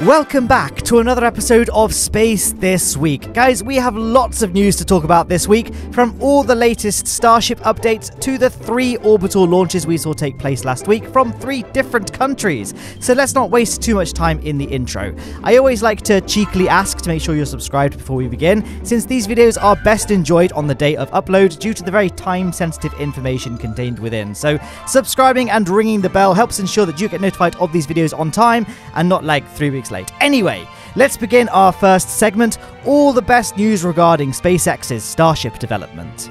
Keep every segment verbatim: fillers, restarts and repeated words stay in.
Welcome back to another episode of Space This Week. Guys, we have lots of news to talk about this week, from all the latest Starship updates to the three orbital launches we saw take place last week from three different countries. So let's not waste too much time in the intro. I always like to cheekily ask to make sure you're subscribed before we begin, since these videos are best enjoyed on the day of upload due to the very time-sensitive information contained within. So subscribing and ringing the bell helps ensure that you get notified of these videos on time and not like three weeks late. Anyway, let's begin our first segment, all the best news regarding SpaceX's Starship development.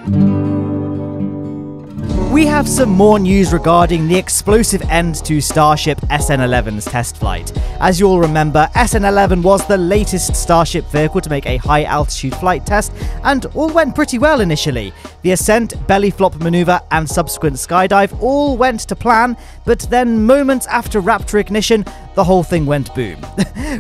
We have some more news regarding the explosive end to Starship S N eleven's test flight. As you all remember, S N eleven was the latest Starship vehicle to make a high-altitude flight test, and all went pretty well initially. The ascent, belly flop maneuver, and subsequent skydive all went to plan, but then moments after Raptor ignition, the whole thing went boom.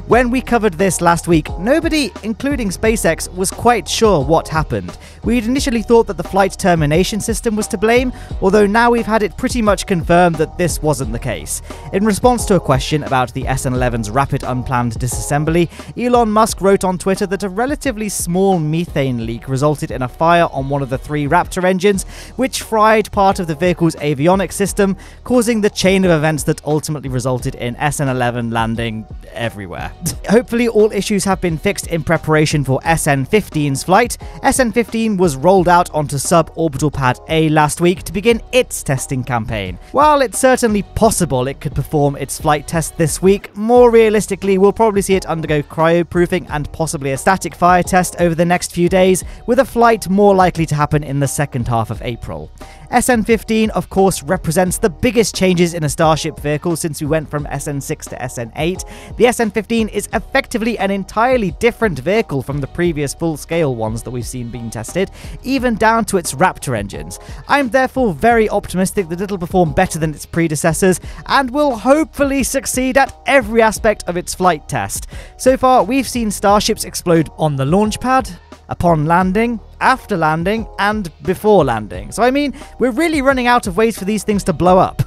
When we covered this last week, nobody, including SpaceX, was quite sure what happened. We'd initially thought that the flight termination system was to blame, although now we've had it pretty much confirmed that this wasn't the case. In response to a question about the S N eleven's rapid unplanned disassembly, Elon Musk wrote on Twitter that a relatively small methane leak resulted in a fire on one of the three Raptor engines, which fried part of the vehicle's avionics system, causing the chain of events that ultimately resulted in S N eleven landing everywhere. Hopefully all issues have been fixed in preparation for S N fifteen's flight. S N fifteen was rolled out onto sub-orbital pad A last week to begin its testing campaign. While it's certainly possible it could perform its flight test this week, more realistically we'll probably see it undergo cryoproofing and possibly a static fire test over the next few days, with a flight more likely to happen in the second half of April. S N fifteen, of course, represents the biggest changes in a Starship vehicle since we went from S N six to S N eight. The S N fifteen is effectively an entirely different vehicle from the previous full-scale ones that we've seen being tested, even down to its Raptor engines. I'm therefore very optimistic that it'll perform better than its predecessors, and will hopefully succeed at every aspect of its flight test. So far, we've seen Starships explode on the launch pad, upon landing, after landing, and before landing. So I mean, we're really running out of ways for these things to blow up.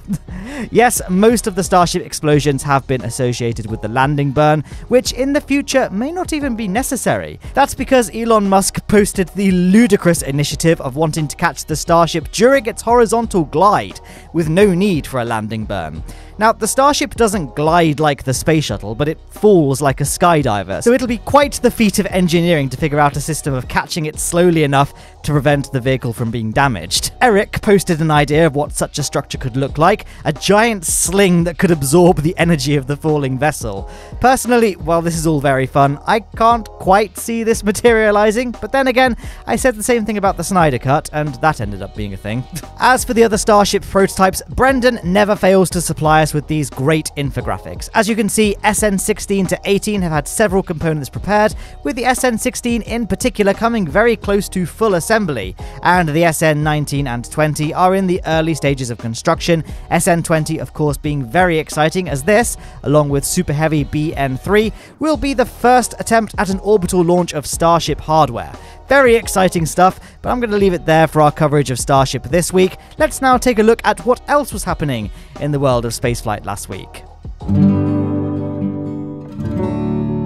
Yes, most of the Starship explosions have been associated with the landing burn, which in the future may not even be necessary. That's because Elon Musk posted the ludicrous initiative of wanting to catch the Starship during its horizontal glide, with no need for a landing burn. Now, the Starship doesn't glide like the space shuttle, but it falls like a skydiver, so it'll be quite the feat of engineering to figure out a system of catching it slowly enough to prevent the vehicle from being damaged. Eric posted an idea of what such a structure could look like, a giant sling that could absorb the energy of the falling vessel. Personally, while this is all very fun, I can't quite see this materializing, but then again, I said the same thing about the Snyder Cut, and that ended up being a thing. As for the other Starship prototypes, Brendan never fails to supply us with these great infographics. As you can see, S N sixteen to eighteen have had several components prepared, with the S N sixteen in particular coming very close to full assembly, and the S N nineteen and twenty are in the early stages of construction, S N twenty of course being very exciting as this, along with Super Heavy B N three, will be the first attempt at an orbital launch of Starship hardware. Very exciting stuff, but I'm going to leave it there for our coverage of Starship this week. Let's now take a look at what else was happening in the world of spaceflight last week.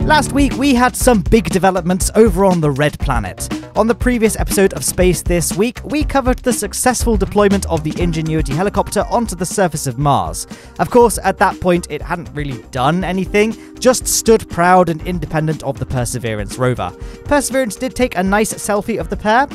Last week, we had some big developments over on the Red Planet. On the previous episode of Space This Week, we covered the successful deployment of the Ingenuity helicopter onto the surface of Mars. Of course, at that point, it hadn't really done anything, just stood proud and independent of the Perseverance rover. Perseverance did take a nice selfie of the pair,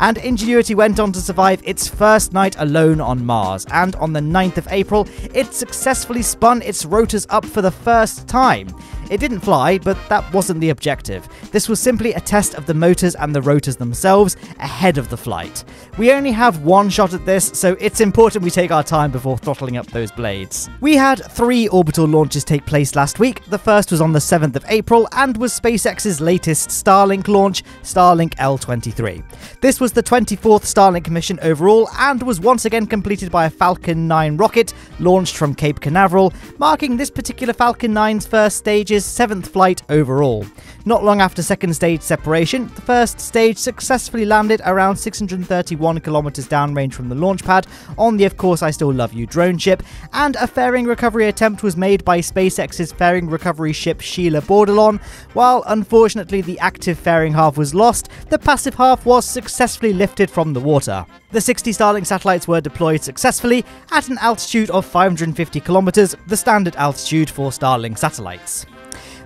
and Ingenuity went on to survive its first night alone on Mars, and on the ninth of April, it successfully spun its rotors up for the first time. It didn't fly, but that wasn't the objective. This was simply a test of the motors and the rotors themselves ahead of the flight. We only have one shot at this, so it's important we take our time before throttling up those blades. We had three orbital launches take place last week. The first was on the seventh of April and was SpaceX's latest Starlink launch, Starlink L twenty-three. This was the twenty-fourth Starlink mission overall and was once again completed by a Falcon nine rocket launched from Cape Canaveral, marking this particular Falcon nine's first stages his seventh flight overall. Not long after second stage separation, the first stage successfully landed around six hundred thirty-one kilometers downrange from the launch pad on the Of Course I Still Love You drone ship, and a fairing recovery attempt was made by SpaceX's fairing recovery ship Sheila Bordelon. While unfortunately the active fairing half was lost, the passive half was successfully lifted from the water. The sixty Starlink satellites were deployed successfully at an altitude of five hundred fifty kilometers, the standard altitude for Starlink satellites.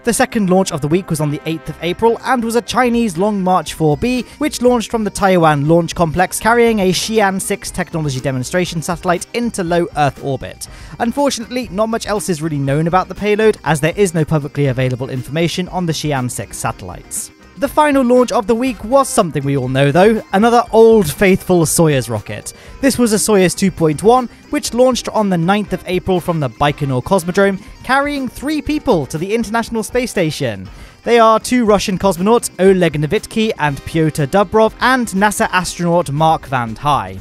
The second launch of the week was on the eighth of April and was a Chinese Long March four B, which launched from the Taiwan Launch Complex carrying a Shiyan six technology demonstration satellite into low Earth orbit. Unfortunately, not much else is really known about the payload, as there is no publicly available information on the Shiyan six satellites. The final launch of the week was something we all know though, another old faithful Soyuz rocket. This was a Soyuz two point one, which launched on the ninth of April from the Baikonur Cosmodrome, carrying three people to the International Space Station. They are two Russian cosmonauts, Oleg Novitskiy and Pyotr Dubrov, and NASA astronaut Mark Vande Hei.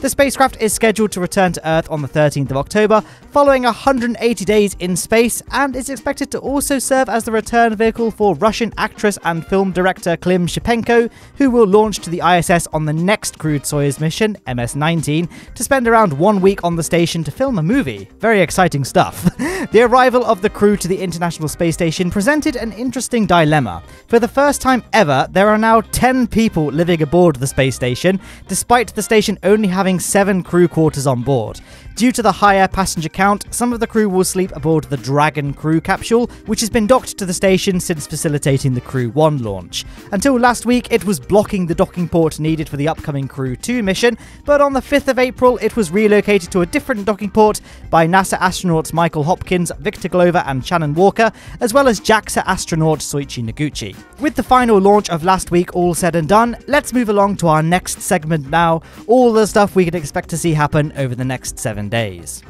The spacecraft is scheduled to return to Earth on the thirteenth of October, following one hundred eighty days in space, and is expected to also serve as the return vehicle for Russian actress and film director Klim Shipenko, who will launch to the I S S on the next crewed Soyuz mission, M S nineteen, to spend around one week on the station to film a movie. Very exciting stuff. The arrival of the crew to the International Space Station presented an interesting dilemma. For the first time ever, there are now ten people living aboard the space station, despite the station only having having seven crew quarters on board. Due to the higher passenger count, some of the crew will sleep aboard the Dragon crew capsule, which has been docked to the station since facilitating the Crew one launch. Until last week, it was blocking the docking port needed for the upcoming Crew two mission, but on the fifth of April, it was relocated to a different docking port by NASA astronauts Michael Hopkins, Victor Glover and Shannon Walker, as well as JAXA astronaut Soichi Noguchi. With the final launch of last week all said and done, let's move along to our next segment now, all the stuff we can expect to see happen over the next seven days.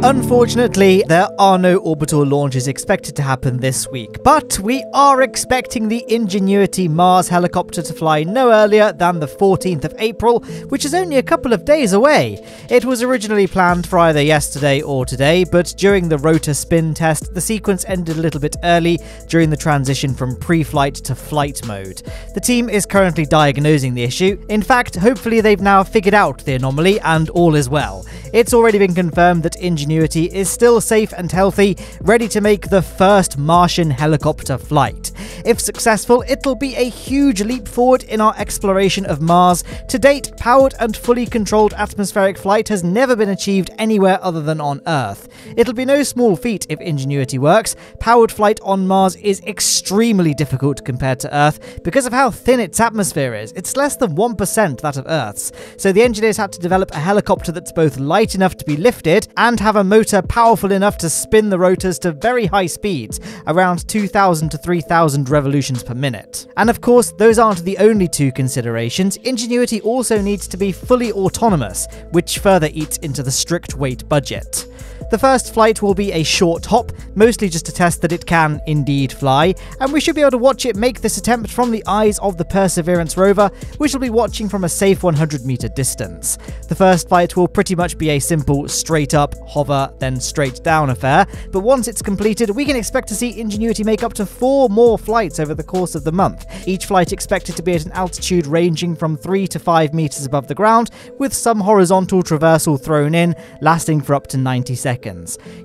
Unfortunately, there are no orbital launches expected to happen this week, but we are expecting the Ingenuity Mars helicopter to fly no earlier than the fourteenth of April, which is only a couple of days away. It was originally planned for either yesterday or today, but during the rotor spin test, the sequence ended a little bit early during the transition from pre-flight to flight mode. The team is currently diagnosing the issue. In fact, hopefully they've now figured out the anomaly and all is well. It's already been confirmed that Ingenuity Ingenuity is still safe and healthy, ready to make the first Martian helicopter flight. If successful, it'll be a huge leap forward in our exploration of Mars. To date, powered and fully controlled atmospheric flight has never been achieved anywhere other than on Earth. It'll be no small feat if Ingenuity works. Powered flight on Mars is extremely difficult compared to Earth because of how thin its atmosphere is. It's less than one percent that of Earth's. So the engineers had to develop a helicopter that's both light enough to be lifted and have a motor powerful enough to spin the rotors to very high speeds, around two thousand to three thousand revolutions per minute. And of course, those aren't the only two considerations. Ingenuity also needs to be fully autonomous, which further eats into the strict weight budget. The first flight will be a short hop, mostly just to test that it can indeed fly, and we should be able to watch it make this attempt from the eyes of the Perseverance rover, which will be watching from a safe one hundred meter distance. The first flight will pretty much be a simple straight up, hover, then straight down affair, but once it's completed, we can expect to see Ingenuity make up to four more flights over the course of the month, each flight expected to be at an altitude ranging from three to five meters above the ground, with some horizontal traversal thrown in, lasting for up to ninety seconds.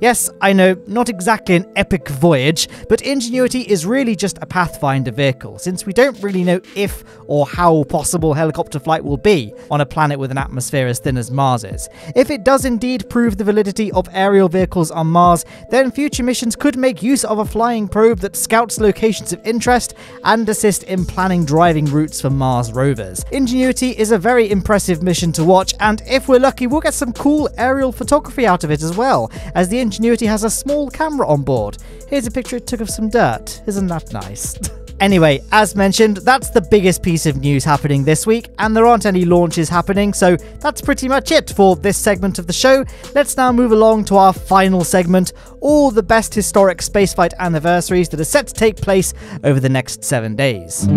Yes, I know, not exactly an epic voyage, but Ingenuity is really just a pathfinder vehicle, since we don't really know if or how possible helicopter flight will be on a planet with an atmosphere as thin as Mars is. If it does indeed prove the validity of aerial vehicles on Mars, then future missions could make use of a flying probe that scouts locations of interest and assist in planning driving routes for Mars rovers. Ingenuity is a very impressive mission to watch, and if we're lucky, we'll get some cool aerial photography out of it as well, as the Ingenuity has a small camera on board. Here's a picture it took of some dirt. Isn't that nice? Anyway, as mentioned, that's the biggest piece of news happening this week, and there aren't any launches happening, so that's pretty much it for this segment of the show. Let's now move along to our final segment, all the best historic spaceflight anniversaries that are set to take place over the next seven days.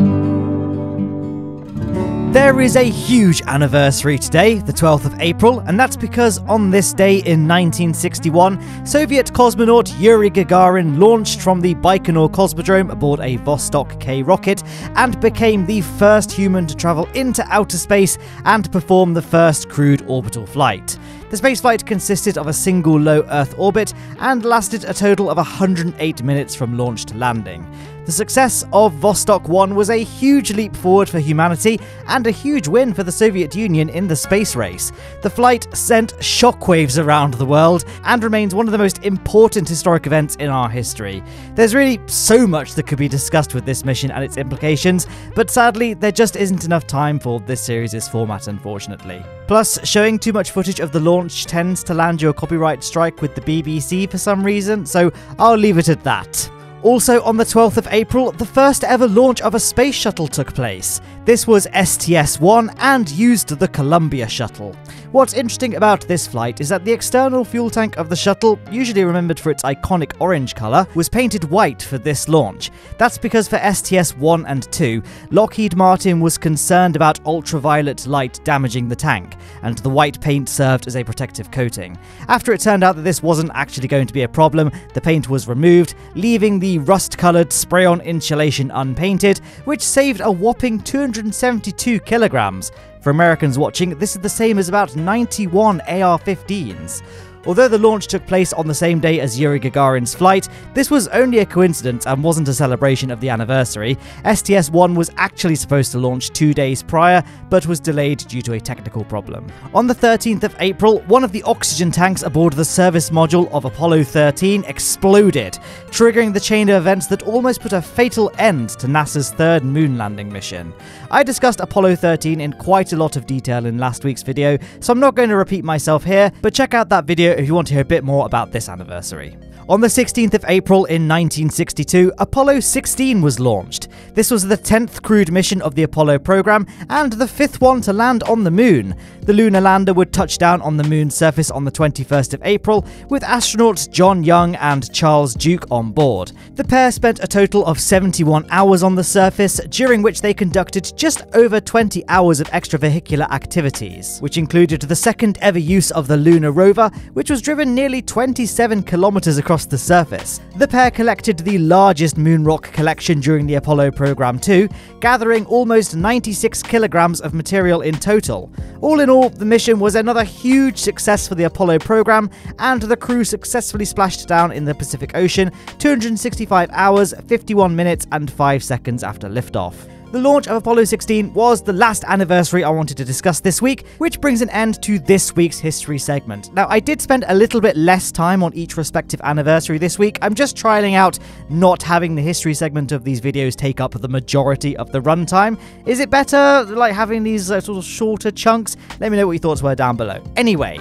There is a huge anniversary today, the twelfth of April, and that's because on this day in nineteen sixty-one, Soviet cosmonaut Yuri Gagarin launched from the Baikonur Cosmodrome aboard a Vostok K rocket and became the first human to travel into outer space and perform the first crewed orbital flight. The spaceflight consisted of a single low Earth orbit and lasted a total of one hundred eight minutes from launch to landing. The success of Vostok one was a huge leap forward for humanity and a huge win for the Soviet Union in the space race. The flight sent shockwaves around the world and remains one of the most important historic events in our history. There's really so much that could be discussed with this mission and its implications, but sadly there just isn't enough time for this series' format, unfortunately. Plus, showing too much footage of the launch tends to land you a copyright strike with the B B C for some reason, so I'll leave it at that. Also on the twelfth of April, the first ever launch of a space shuttle took place. This was S T S one and used the Columbia shuttle. What's interesting about this flight is that the external fuel tank of the shuttle, usually remembered for its iconic orange colour, was painted white for this launch. That's because for S T S one and two, Lockheed Martin was concerned about ultraviolet light damaging the tank, and the white paint served as a protective coating. After it turned out that this wasn't actually going to be a problem, the paint was removed, leaving the The rust-coloured spray-on insulation unpainted, which saved a whopping two hundred seventy-two kilograms. For Americans watching, this is the same as about ninety-one A R fifteens. Although the launch took place on the same day as Yuri Gagarin's flight, this was only a coincidence and wasn't a celebration of the anniversary. S T S one was actually supposed to launch two days prior, but was delayed due to a technical problem. On the thirteenth of April, one of the oxygen tanks aboard the service module of Apollo thirteen exploded, triggering the chain of events that almost put a fatal end to NASA's third moon landing mission. I discussed Apollo thirteen in quite a lot of detail in last week's video, so I'm not going to repeat myself here, but check out that video if you want to hear a bit more about this anniversary. On the sixteenth of April in nineteen sixty-two, Apollo sixteen was launched. This was the tenth crewed mission of the Apollo program and the fifth one to land on the moon. The lunar lander would touch down on the moon's surface on the twenty-first of April with astronauts John Young and Charles Duke on board. The pair spent a total of seventy-one hours on the surface, during which they conducted just over twenty hours of extravehicular activities, which included the second ever use of the lunar rover, which was driven nearly twenty-seven kilometers across the surface. The pair collected the largest moon rock collection during the Apollo program too, gathering almost ninety-six kilograms of material in total. All in all, the mission was another huge success for the Apollo program, and the crew successfully splashed down in the Pacific Ocean two hundred sixty-five hours, fifty-one minutes and five seconds after liftoff. The launch of Apollo sixteen was the last anniversary I wanted to discuss this week, which brings an end to this week's history segment. Now, I did spend a little bit less time on each respective anniversary this week. I'm just trialing out not having the history segment of these videos take up the majority of the runtime. Is it better, like, having these uh, sort of shorter chunks? Let me know what your thoughts were down below. Anyway,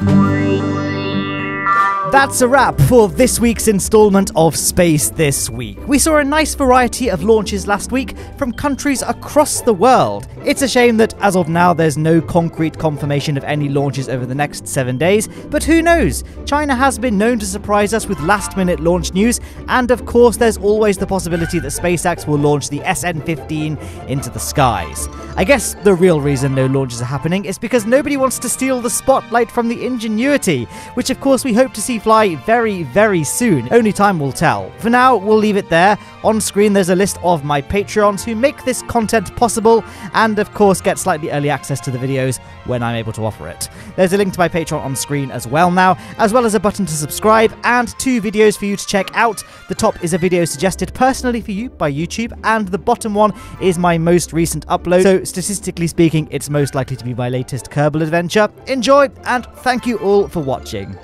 that's a wrap for this week's installment of Space This Week. We saw a nice variety of launches last week from countries across the world. It's a shame that as of now there's no concrete confirmation of any launches over the next seven days, but who knows? China has been known to surprise us with last-minute launch news, and of course there's always the possibility that SpaceX will launch the S N fifteen into the skies. I guess the real reason no launches are happening is because nobody wants to steal the spotlight from the Ingenuity, which of course we hope to see fly very, very soon. Only time will tell. For now, we'll leave it there. On screen, there's a list of my Patreons who make this content possible and, of course, get slightly early access to the videos when I'm able to offer it. There's a link to my Patreon on screen as well now, as well as a button to subscribe and two videos for you to check out. The top is a video suggested personally for you by YouTube, and the bottom one is my most recent upload. So, statistically speaking, it's most likely to be my latest Kerbal adventure. Enjoy, and thank you all for watching.